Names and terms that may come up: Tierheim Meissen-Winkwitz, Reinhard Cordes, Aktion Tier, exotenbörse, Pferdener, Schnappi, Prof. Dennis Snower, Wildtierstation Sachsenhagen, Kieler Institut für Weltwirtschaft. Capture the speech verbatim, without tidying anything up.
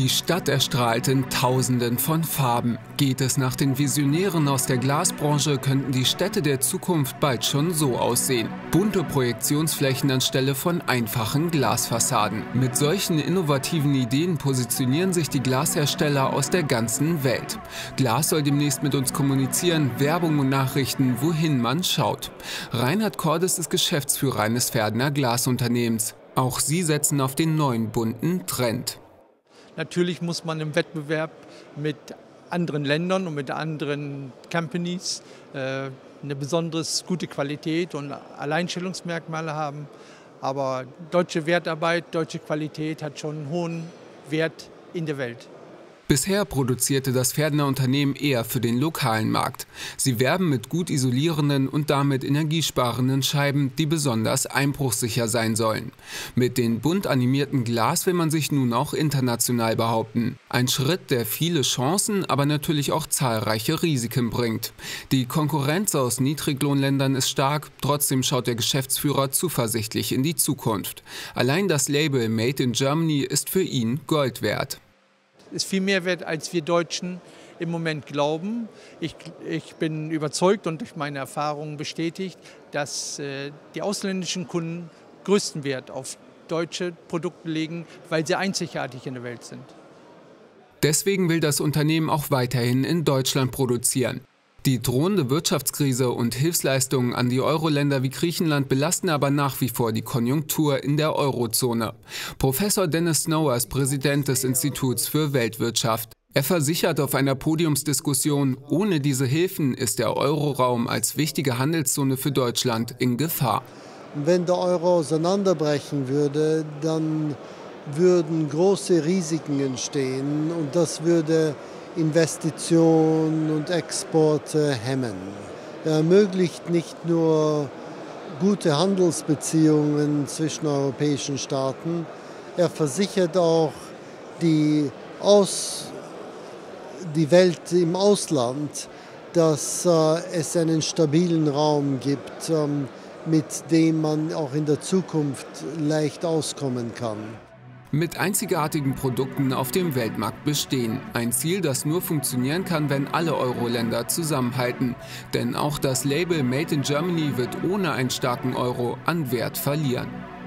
Die Stadt erstrahlt in Tausenden von Farben. Geht es nach den Visionären aus der Glasbranche, könnten die Städte der Zukunft bald schon so aussehen. Bunte Projektionsflächen anstelle von einfachen Glasfassaden. Mit solchen innovativen Ideen positionieren sich die Glashersteller aus der ganzen Welt. Glas soll demnächst mit uns kommunizieren, Werbung und Nachrichten, wohin man schaut. Reinhard Cordes ist Geschäftsführer eines Pferdener Glasunternehmens. Auch sie setzen auf den neuen bunten Trend. Natürlich muss man im Wettbewerb mit anderen Ländern und mit anderen Companies äh, eine besonders gute Qualität und Alleinstellungsmerkmale haben. Aber deutsche Wertarbeit, deutsche Qualität hat schon einen hohen Wert in der Welt. Bisher produzierte das Pferdener Unternehmen eher für den lokalen Markt. Sie werben mit gut isolierenden und damit energiesparenden Scheiben, die besonders einbruchsicher sein sollen. Mit dem bunt animierten Glas will man sich nun auch international behaupten. Ein Schritt, der viele Chancen, aber natürlich auch zahlreiche Risiken bringt. Die Konkurrenz aus Niedriglohnländern ist stark, trotzdem schaut der Geschäftsführer zuversichtlich in die Zukunft. Allein das Label Made in Germany ist für ihn Gold wert. Ist viel mehr wert, als wir Deutschen im Moment glauben. Ich, ich bin überzeugt und durch meine Erfahrungen bestätigt, dass äh, die ausländischen Kunden größten Wert auf deutsche Produkte legen, weil sie einzigartig in der Welt sind. Deswegen will das Unternehmen auch weiterhin in Deutschland produzieren. Die drohende Wirtschaftskrise und Hilfsleistungen an die Euro-Länder wie Griechenland belasten aber nach wie vor die Konjunktur in der Eurozone. Professor Dennis Snower ist Präsident des Instituts für Weltwirtschaft. Er versichert auf einer Podiumsdiskussion, ohne diese Hilfen ist der Euroraum als wichtige Handelszone für Deutschland in Gefahr. Wenn der Euro auseinanderbrechen würde, dann würden große Risiken entstehen und das würde Investitionen und Exporte hemmen. Er ermöglicht nicht nur gute Handelsbeziehungen zwischen europäischen Staaten, er versichert auch die, Aus, die Welt im Ausland, dass äh, es einen stabilen Raum gibt, ähm, mit dem man auch in der Zukunft leicht auskommen kann. Mit einzigartigen Produkten auf dem Weltmarkt bestehen. Ein Ziel, das nur funktionieren kann, wenn alle Euro-Länder zusammenhalten. Denn auch das Label Made in Germany wird ohne einen starken Euro an Wert verlieren.